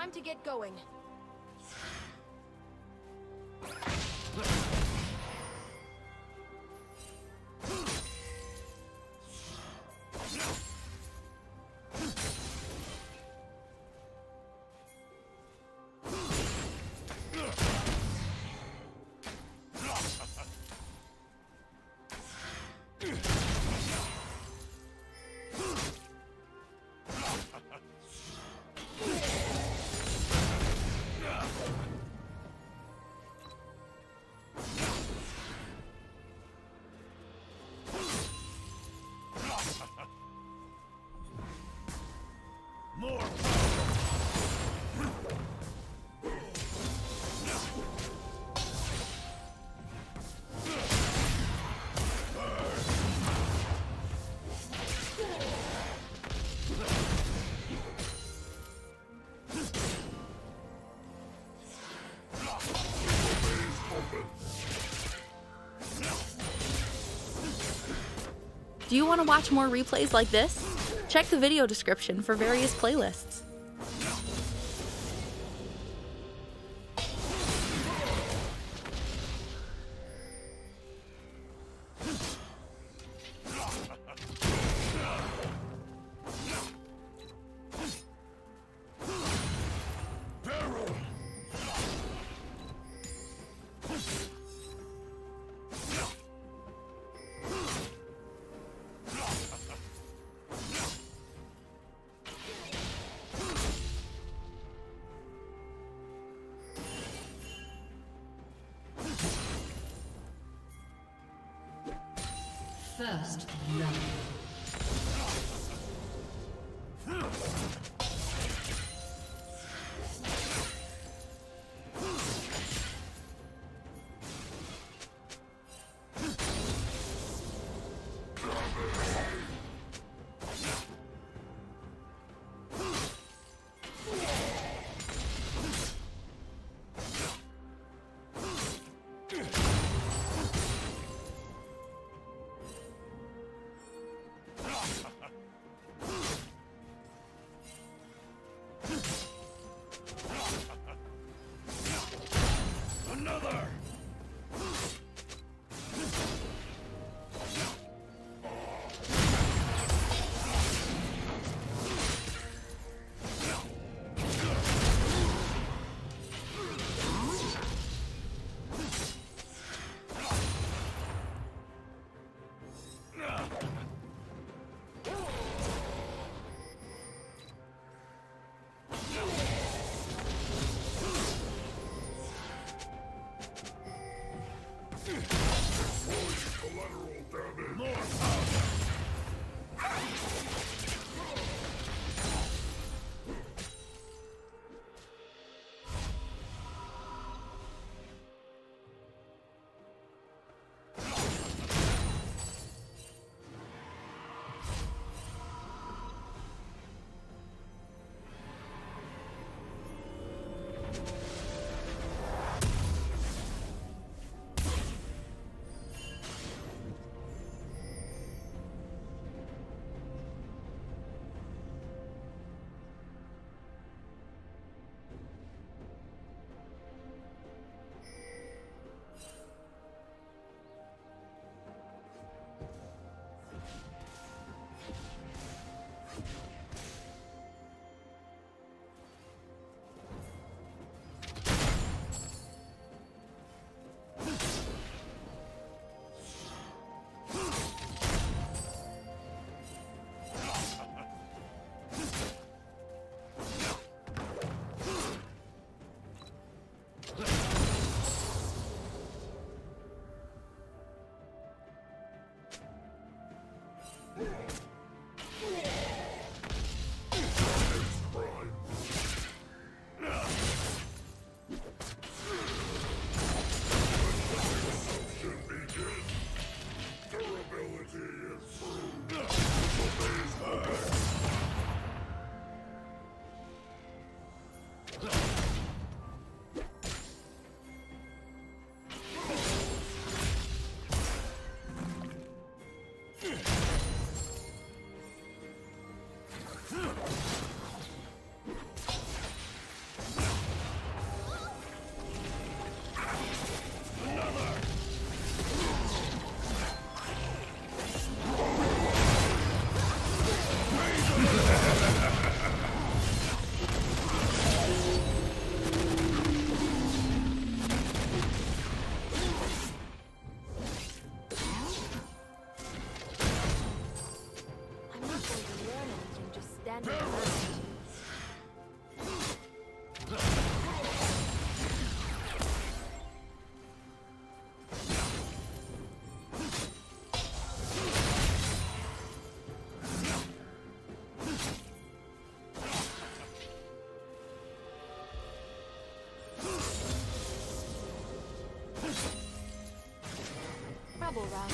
Time to get going. Do you want to watch more replays like this? Check the video description for various playlists. First love. Double round.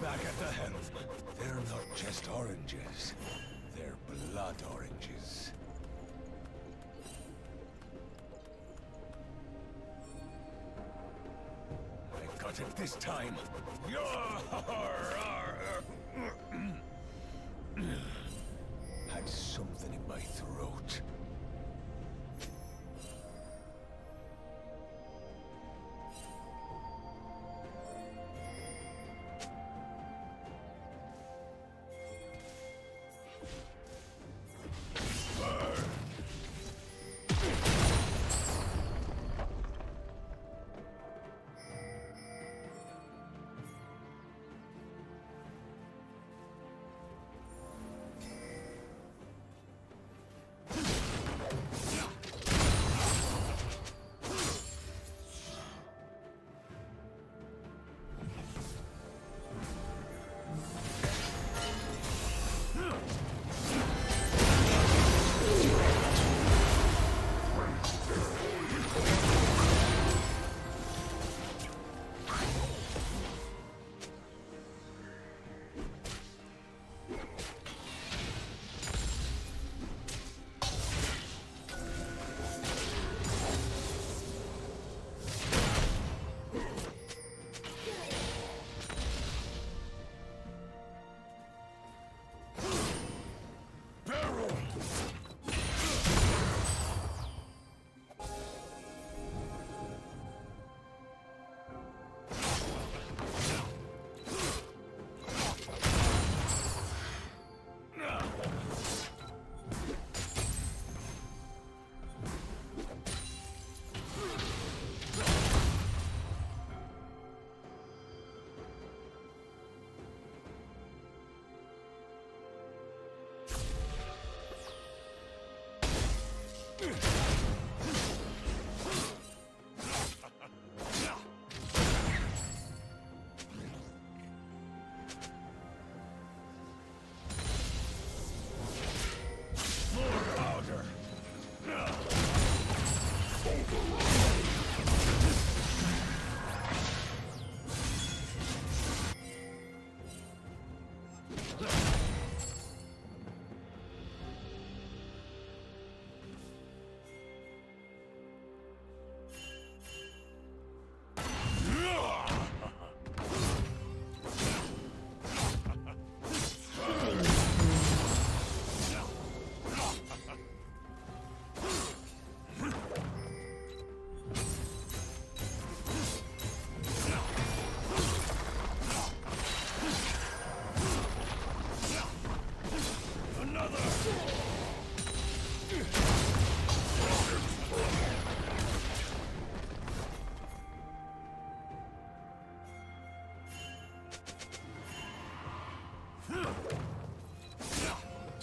Back at the helm. They're not just oranges. They're blood oranges. I got it this time. Had something in my throat.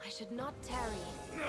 I should not tarry.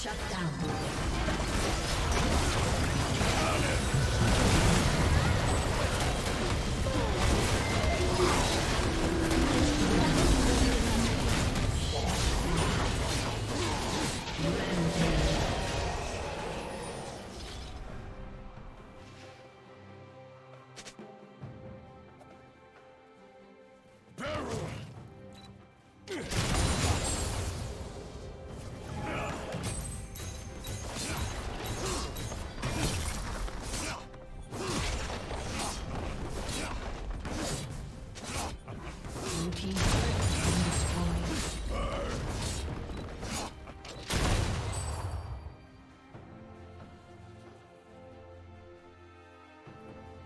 Shut down.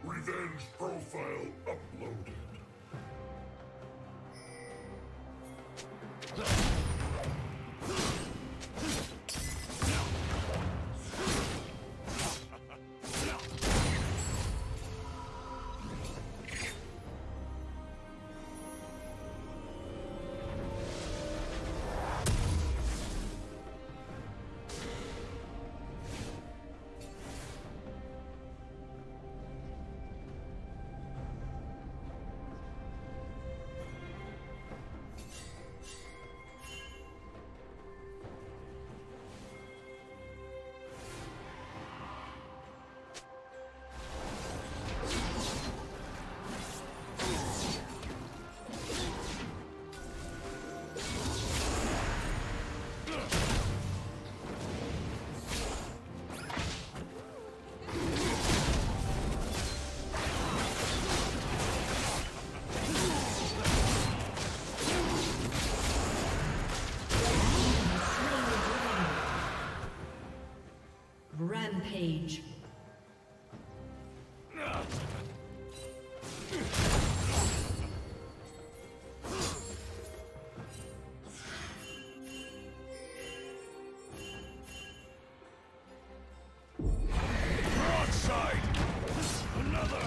Revenge profile uploaded. Page. Broadside. Another.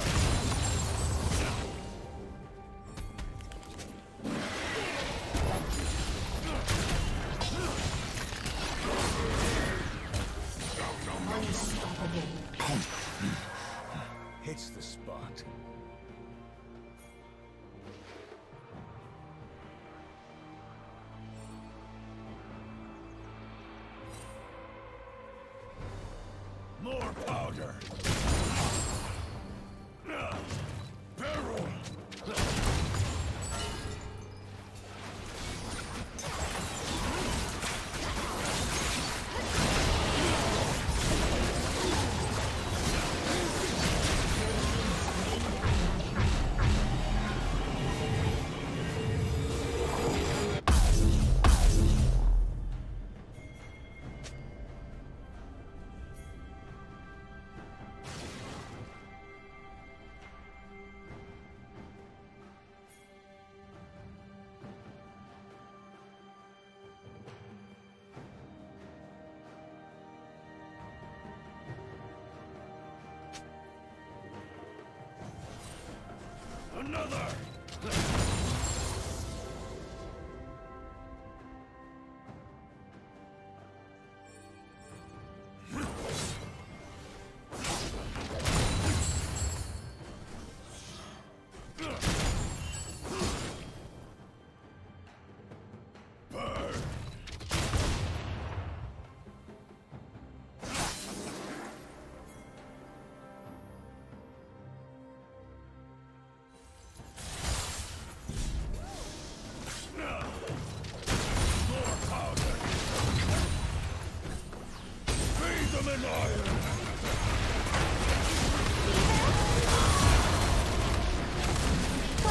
Hits the spot. More powder. Barrel. Another! Blue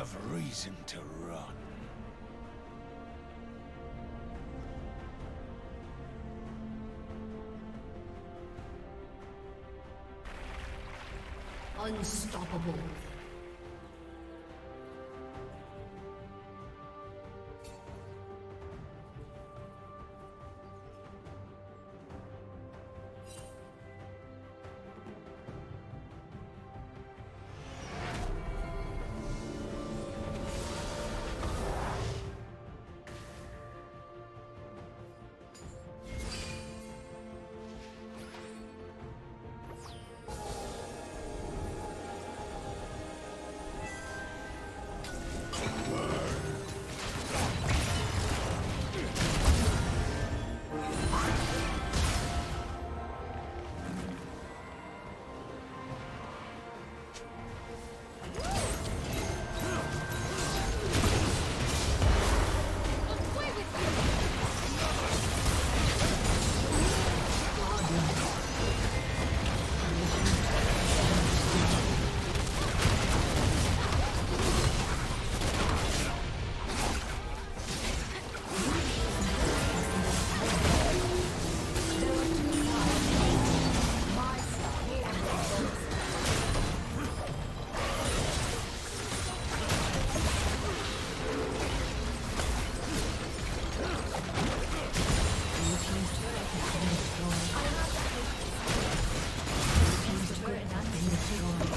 have reason to run. Unstoppable.